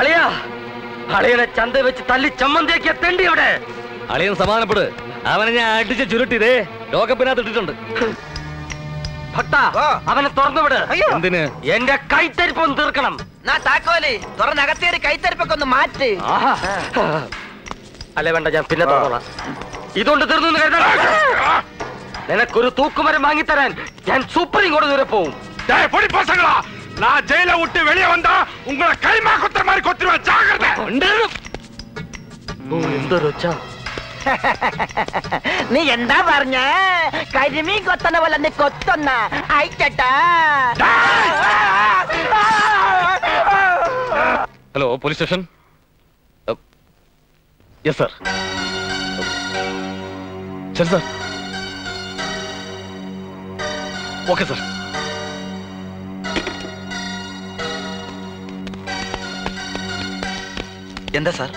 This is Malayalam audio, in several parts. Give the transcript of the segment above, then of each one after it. അളിയാ, അളിയനെ ചന്ത വെച്ച് തല്ലി ചമ്മന്തിയാക്കിയ തെണ്ടി അവിടെ. അളിയൻ സമാധാനപ്പെട്, അവനെ ഞാൻ അടിച്ച് ചുരുട്ടിതേ ലോകപ്പിനകത്ത് ഇട്ടിട്ടുണ്ട്. ഭക്ത അവനെ തുറന്നുവിട്. എന്തിന്? എന്റെ കൈത്തരിപ്പ് ഒന്ന് തീർക്കണം. താക്കോലി തുറന്നകത്തേറി കൈത്തരിപ്പൊക്കെ ഒന്ന് മാറ്റി. അല്ല വേണ്ട, ഞാൻ പിന്നെ തുറന്നോളാം. ഇതുകൊണ്ട് തീർന്നു കരുതണ്ട. നിനക്കൊരു തൂക്കുമരം വാങ്ങിത്തരാൻ ഞാൻ സൂപ്രീം കോടതി വരെ പോവും. நான் ஜெயில விட்டு வெளியே வந்தா உங்களை கைமா குத்துற மாதிரி கொத்துருவேன். ஜாகிரதை நீ என்ன பாருங்க கருமி கொத்தன போல நீ கொத்தொன்னா ஐக்கட்டா. Hello police station. Yes sir. சரி சார். Okay sir. എന്താ സാർ?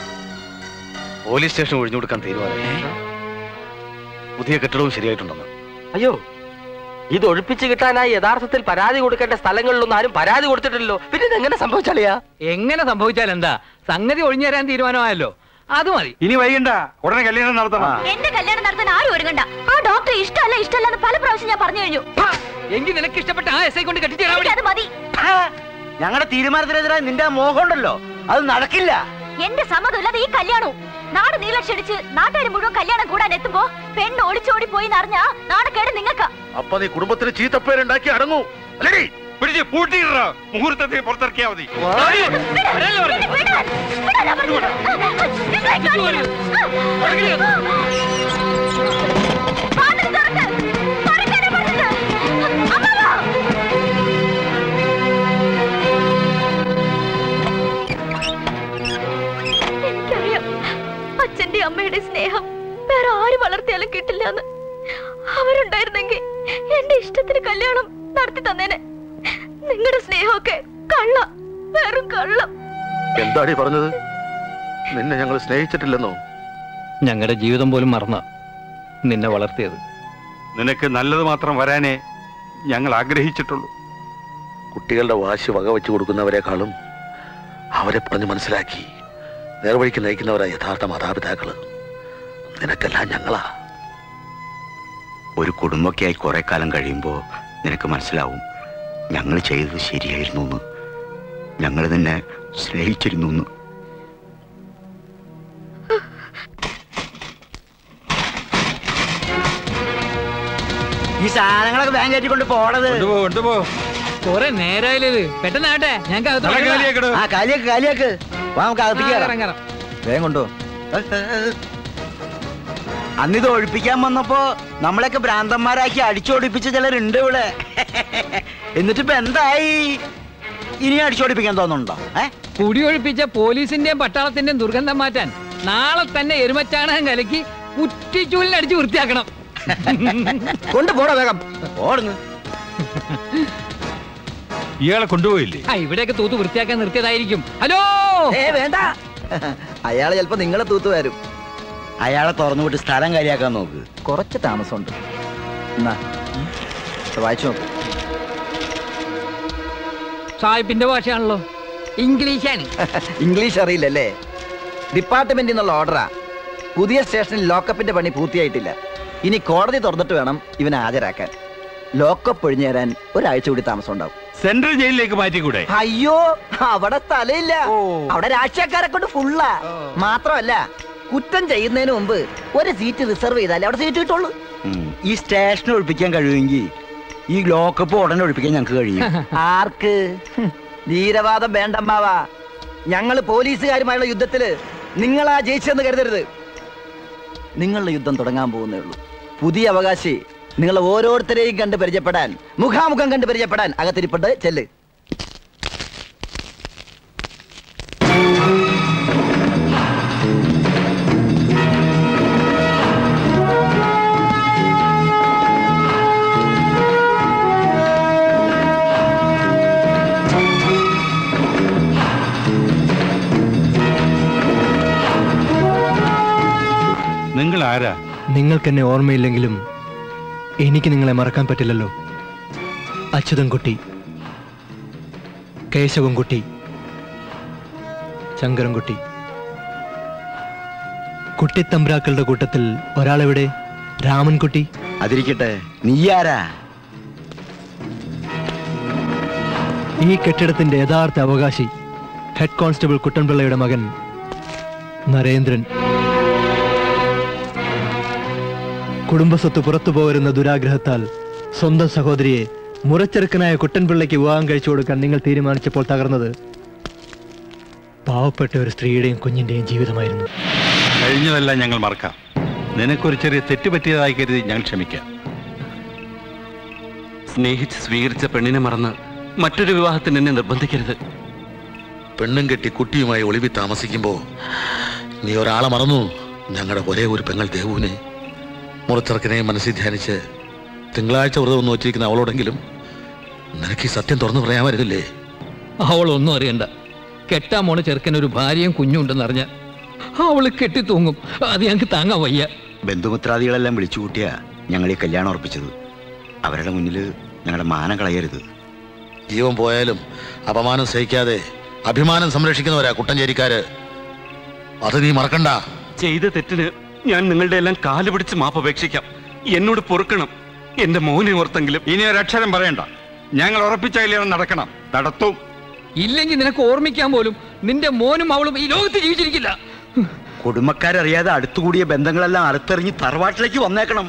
പോലീസ് സ്റ്റേഷൻ ഒഴിഞ്ഞു കൊടുക്കാൻ തീരുമാനം. പുതിയ കെട്ടിടവും ശരിയായിട്ടുണ്ടെന്ന്. അയ്യോ, ഇത് ഒഴിപ്പിച്ചു കിട്ടാനായി യഥാർത്ഥത്തിൽ പരാതി കൊടുക്കേണ്ട സ്ഥലങ്ങളിലൊന്നും ആരും പരാതി കൊടുത്തിട്ടില്ലല്ലോ. പിന്നെ ഇതെങ്ങനെ സംഭവിച്ചാലെയാ? എങ്ങനെ സംഭവിച്ചാൽ എന്താ, സംഗതി ഒഴിഞ്ഞു തരാൻ തീരുമാനമായല്ലോ, അത് മതി. ഇനി വൈകണ്ട, ഉടനെ കല്യാണം നടത്തണം. എന്റെ കല്യാണം നടത്താൻ ആരും ഒരുങ്ങണ്ട. ആ ഡോക്ടർ ഇഷ്ടമല്ല ഇഷ്ടമല്ല എന്ന് പല പ്രാവശ്യം ഞാൻ പറഞ്ഞു കഴിഞ്ഞു. എങ്കിൽ നിനക്ക് ഇഷ്ടപ്പെട്ട ആ എസ് ഐ കൊണ്ട് കെട്ടിച്ചത് മതി. ഞങ്ങളുടെ തീരുമാനത്തിനെതിരായി നിന്റെ മോഹം ഉണ്ടല്ലോ, അത് നടക്കില്ല. എന്റെ സമ്മതമില്ലാതെ ഈ കല്യാണവും നാട് നീള ക്ഷണിച്ച് നാട്ടുകാർ മുഴുവൻ കല്യാണം കൂടാൻ എത്തുമ്പോ പെണ്ണ് ഒളിച്ചോടി പോയി അറിഞ്ഞാ നാട് കേട് നിങ്ങൾക്ക്. അപ്പൊ നീ കുടുംബത്തിന് ചീത്തപ്പേരുണ്ടാക്കി അടങ്ങൂ. മുഹൂർത്തത്തിൽ പുറത്തിറക്കിയാ മതി. അച്ഛന്റെ അമ്മയുടെ സ്നേഹം വേറെ ആര് വളർത്തിയാലും കിട്ടില്ലാന്ന്. അവരുണ്ടായിരുന്നെങ്കിൽ എന്റെ ഇഷ്ടത്തിന് കല്യാണം നടത്തി തന്നേനെ. നിങ്ങളുടെ സ്നേഹമൊക്കെ കള്ളം, വെറും കള്ളം. എന്താടി പറഞ്ഞത്? നിന്നെ ഞങ്ങൾ സ്നേഹിച്ചിട്ടില്ലെന്നോ? ഞങ്ങളുടെ ജീവിതം പോലും മറന്ന നിന്നെ വളർത്തിയത്. നിനക്ക് നല്ലത് മാത്രം വരാനേ ഞങ്ങൾ ആഗ്രഹിച്ചിട്ടുള്ളൂ. കുട്ടികളുടെ വാശി വക വെച്ചു കൊടുക്കുന്നവരെക്കാളും അവരെ പറഞ്ഞു മനസ്സിലാക്കി നേർവഴിക്ക് നയിക്കുന്നവരാ യഥാർത്ഥ മാതാപിതാക്കള്. നിനക്കെല്ലാം ഞങ്ങളാ. ഒരു കുടുംബക്കായി കുറെ കാലം കഴിയുമ്പോൾ നിനക്ക് മനസ്സിലാവും ഞങ്ങൾ ചെയ്തത് ശരിയായിരുന്നു എന്ന്, ഞങ്ങൾ നിന്നെ സ്നേഹിച്ചിരുന്നു എന്ന്. ഈ സാധനങ്ങളൊക്കെ ബാങ്കേറ്റി കൊണ്ട് പോണത് കൊറേ നേരായില്ലേ? പെട്ടെന്നാട്ടെ, ഞങ്ങൾക്ക് അന്നിത് ഒഴിപ്പിക്കാൻ വന്നപ്പോ നമ്മളൊക്കെ ഭ്രാന്തന്മാരാക്കി അടിച്ചോടിപ്പിച്ച ചിലരുണ്ട് ഇവിടെ. എന്നിട്ടിപ്പോ എന്തായി? ഇനി അടിച്ചോടിപ്പിക്കാൻ തോന്നുന്നുണ്ടോ? കുടി ഒഴിപ്പിച്ച പോലീസിന്റെയും പട്ടാളത്തിന്റെയും ദുർഗന്ധം മാറ്റാൻ നാളെ തന്നെ എരുമച്ചാണകം കലക്കി കുറ്റിച്ചൂലിനടിച്ച് വൃത്തിയാക്കണം. കൊണ്ടുപോടാ വേഗം, ഓടുന്നു. ഇയാളെ കൊണ്ടുപോയില്ലേ? ഇവിടെയൊക്കെ തൂത്ത് വൃത്തിയാക്കാൻ നിർത്തിയതായിരിക്കും. ഹലോ, വേണ്ട, അയാള് ചിലപ്പോ നിങ്ങളെ തൂത്ത് വരും. അയാളെ തുറന്നുവിട്ട് സ്ഥലം കാര്യാക്കാൻ നോക്ക്, കുറച്ച് താമസമുണ്ട്. എന്നാ വായിച്ചു നോക്ക്. സാഹിബിന്റെ ഭാഷയാണല്ലോ, ഇംഗ്ലീഷാണ്. ഇംഗ്ലീഷ് അറിയില്ലല്ലേ? ഡിപ്പാർട്ട്മെന്റിൽ നിന്നുള്ള ഓർഡറാ. പുതിയ സ്റ്റേഷനിൽ ലോക്കപ്പിന്റെ പണി പൂർത്തിയായിട്ടില്ല. ഇനി കോടതി തുറന്നിട്ട് വേണം ഇവനെ ഹാജരാക്കാൻ. ലോക്കപ്പ് ഒഴിഞ്ഞു തരാൻ ഒരാഴ്ച കൂടി താമസം ഉണ്ടാവും. സെൻട്രൽ ജയിലിലേക്ക് മാറ്റിക്കൂടെ? അയ്യോ, അവിടെ സ്ഥലമില്ല. അവിടെ രാഷ്ട്രീയക്കാരെ കൊണ്ട് ഫുള്ളാ. മാത്രമല്ല, കുറ്റം ചെയ്യുന്നതിന് മുമ്പ് ഒരു സീറ്റ് റിസർവ് ചെയ്താലേ അവിടെ സീറ്റ് കിട്ടുള്ളൂ. ഈ സ്റ്റേഷൻ ഒഴിപ്പിക്കാൻ കഴിയുമെങ്കിൽ ഈ ലോക്കപ്പ് ഉടനെ ഒഴിപ്പിക്കാൻ ഞങ്ങൾക്ക് കഴിയും. ആർക്ക്? ധീരവാദം വേണ്ടമ്മാവാ. ഞങ്ങൾ പോലീസുകാരുമായുള്ള യുദ്ധത്തില് നിങ്ങളാ ജയിച്ചെന്ന് കരുതരുത്. നിങ്ങളുടെ യുദ്ധം തുടങ്ങാൻ പോകുന്നേ ഉള്ളൂ. പുതിയ അവകാശി നിങ്ങൾ ഓരോരുത്തരെയും കണ്ട് പരിചയപ്പെടാൻ, മുഖാമുഖം കണ്ട് പരിചയപ്പെടാൻ അകത്തിരിപ്പുണ്ട്. ചെല്ല്. നിങ്ങൾ ആരാ? നിങ്ങൾക്കെന്നെ ഓർമ്മയില്ലെങ്കിലും എനിക്ക് നിങ്ങളെ മറക്കാൻ പറ്റില്ലല്ലോ. അച്യുതൻകുട്ടി, കേശവൻകുട്ടി, ശങ്കരൻകുട്ടി. കുട്ടിത്തമ്പ്രാക്കളുടെ കൂട്ടത്തിൽ ഒരാളെവിടെ? രാമൻകുട്ടി. അതിരിക്കട്ടെ, നീയാരാ? ഈ കെട്ടിടത്തിന്റെ യഥാർത്ഥ അവകാശി ഹെഡ് കോൺസ്റ്റബിൾ കുട്ടൻപിള്ളയുടെ മകൻ നരേന്ദ്രൻ. കുടുംബസ്വത്ത് പുറത്തു പോരുന്ന ദുരാഗ്രഹത്താൽ സ്വന്തം സഹോദരിയെ മുറച്ചെറുക്കനായ കുട്ടൻപിള്ളയ്ക്ക് വിവാഹം കഴിച്ചു കൊടുക്കാൻ നിങ്ങൾ തീരുമാനിച്ചപ്പോൾ തകർന്നത് പാവപ്പെട്ട ഒരു സ്ത്രീയുടെയും കുഞ്ഞിന്റെയും ജീവിതമായിരുന്നു. കഴിഞ്ഞതെല്ലാം ഞങ്ങൾ മറക്കാം. നിനക്കൊരു ചെറിയ തെറ്റ് പറ്റിയതായി കരുതി ഞങ്ങൾ ക്ഷമിക്കാം. സ്നേഹിച്ച് സ്വീകരിച്ച പെണ്ണിനെ മറന്ന് മറ്റൊരു വിവാഹത്തിന് എന്നെ നിർബന്ധിക്കരുത്. പെണ്ണും കെട്ടി കുട്ടിയുമായി ഒളിവി താമസിക്കുമ്പോൾ നീ ഒരാളെ മറന്നു. ഞങ്ങളുടെ ഒരേ ഒരു പെങ്ങൾ ദേവുവിനെ മുറച്ചെറുക്കനെ മനസ്സിൽ ധ്യാനിച്ച് തിങ്കളാഴ്ച വ്രതം ഒന്ന് വച്ചിരിക്കുന്ന അവളോടെങ്കിലും നിനക്ക് ഈ സത്യം തുറന്നു പറയാമായിരുന്നില്ലേ? അവളൊന്നും അറിയണ്ട. കെട്ടാൻ മോള് ചെറുക്കനൊരു ഭാര്യയും കുഞ്ഞുണ്ടെന്ന് അറിഞ്ഞ അവള് കെട്ടി തൂങ്ങും. അത് ഞങ്ങൾക്ക് താങ്ങാൻ വയ്യ. ബന്ധുമിത്രാദികളെല്ലാം വിളിച്ചു കൂട്ടിയാ ഞങ്ങൾ ഈ കല്യാണം ഉറപ്പിച്ചത്. അവരുടെ മുന്നിൽ ഞങ്ങളുടെ മാനം കളയരുത്. ജീവൻ പോയാലും അപമാനം സഹിക്കാതെ അഭിമാനം സംരക്ഷിക്കുന്നവരാ കുട്ടഞ്ചേരിക്കാര്. അത് നീ മറക്കണ്ട. ചെയ്ത തെറ്റിന് ഞാൻ നിങ്ങളുടെ എല്ലാം കാല് പിടിച്ച് മാപ്പപേക്ഷിക്കാം. എന്നോട് പൊറുക്കണം. എന്റെ മോനെ ഓർത്തെങ്കിലും. ഇനി ഒരക്ഷരം പറയണ്ട. ഞങ്ങൾ ഉറപ്പിച്ച കല്യാണം നടക്കണം, നടത്തും. ഇല്ലെങ്കിൽ നിനക്ക് ഓർമ്മിക്കാൻ പോലും നിന്റെ മോനും അവളും ഈ ലോകത്ത് ജീവിച്ചിരിക്കില്ല. കുടുംബക്കാരറിയാതെ അടുത്തുകൂടിയ ബന്ധങ്ങളെല്ലാം അറുത്തെറിഞ്ഞ് തറവാട്ടിലേക്ക് വന്നേക്കണം.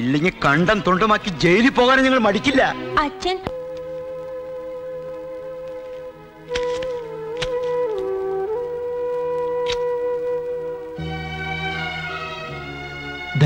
ഇല്ലെങ്കിൽ കണ്ടം തൊണ്ടുമാക്കി ജയിലിൽ പോകാനും ഞങ്ങൾ മടിക്കില്ല. അച്ഛൻ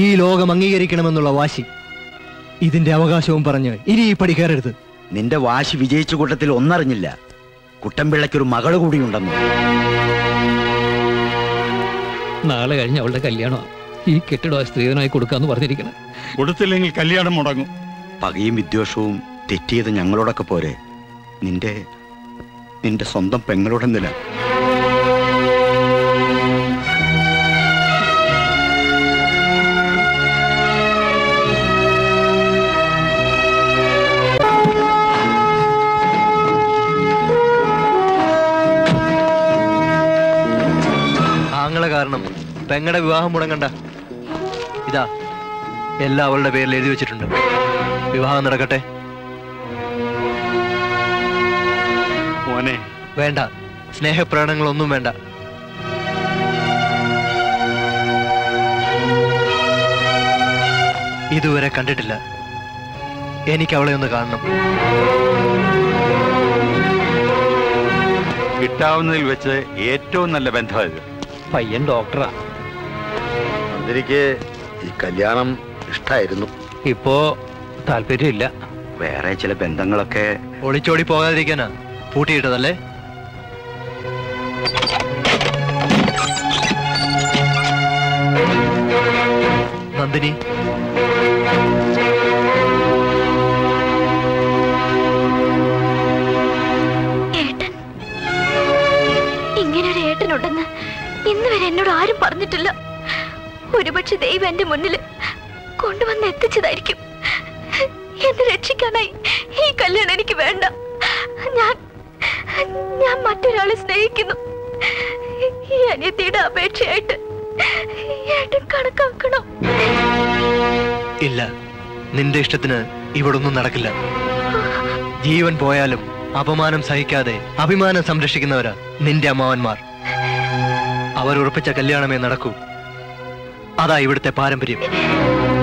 ഈ ലോകം അംഗീകരിക്കണമെന്നുള്ള വാശി. ഇതിന്റെ അവകാശവും പറഞ്ഞ് ഇനി ഈ പടി കയറരുത്. നിന്റെ വാശി വിജയിച്ച കൂട്ടത്തിൽ ഒന്നറിഞ്ഞില്ല, കുട്ടൻപിള്ളയ്ക്കൊരു മകള് കൂടിയുണ്ടെന്ന്. നാളെ കഴിഞ്ഞ് അവളുടെ കല്യാണം ഈ കെട്ടിടം സ്ത്രീധനമായി കൊടുക്കാന്ന് പറഞ്ഞിരിക്കണം. കൊടുത്തില്ലെങ്കിൽ കല്യാണം മുടങ്ങും. പകയും വിദ്വേഷവും തെറ്റിയത് ഞങ്ങളോടൊക്കെ പോരെ, നിന്റെ നിന്റെ സ്വന്തം പെങ്ങളുടെ നില. കാരണം പെങ്ങളുടെ വിവാഹം മുടങ്ങണ്ട. ഇതാ എല്ലാം അവളുടെ പേരിൽ എഴുതി വെച്ചിട്ടുണ്ട്. വിവാഹം നടക്കട്ടെ. വേണ്ട, സ്നേഹപ്രാണങ്ങളൊന്നും വേണ്ട. ഇതുവരെ കണ്ടിട്ടില്ല. എനിക്ക് അവളെ ഒന്ന് കാണണം. കിട്ടാവുന്നതിൽ വെച്ച് ഏറ്റവും നല്ല ബന്ധമായത്. പയ്യൻ ഡോക്ടറാ. അതിരിക്ക് ഈ കല്യാണം ഇഷ്ടായിരുന്നു, ഇപ്പോ താല്പര്യമില്ല. വേറെ ചില ബന്ധങ്ങളൊക്കെ ഒളിച്ചോടി പോകാതിരിക്കാനാ പൂട്ടിയിട്ടതല്ലേ? നന്ദിനി, ഇങ്ങനൊരു ഏട്ടനുണ്ടെന്ന് ഇന്നുവരെ എന്നോട് ആരും പറഞ്ഞിട്ടില്ല. ഒരുപക്ഷെ ദൈവം എന്റെ മുന്നിൽ കൊണ്ടുവന്ന് എത്തിച്ചതായിരിക്കും. എന്നെ രക്ഷിക്കാനായി ഈ കല്യാണം എനിക്ക് വേണ്ട. ഞാൻ മറ്റൊരാളെ സ്നേഹിക്കുന്നു. ഈ അനിയത്തിയുടെ അപേക്ഷയായിട്ട് ഏട്ടൻ കണക്കാക്കണം. ഇല്ല, നിന്റെ ഇഷ്ടത്തിന് ഇവിടൊന്നും നടക്കില്ല. ജീവൻ പോയാലും അപമാനം സഹിക്കാതെ അഭിമാനം സംരക്ഷിക്കുന്നവരാ നിന്റെ അമ്മാവന്മാർ. അവരുറപ്പിച്ച കല്യാണമേ നടക്കൂ. അതാ ഇവിടുത്തെ പാരമ്പര്യം.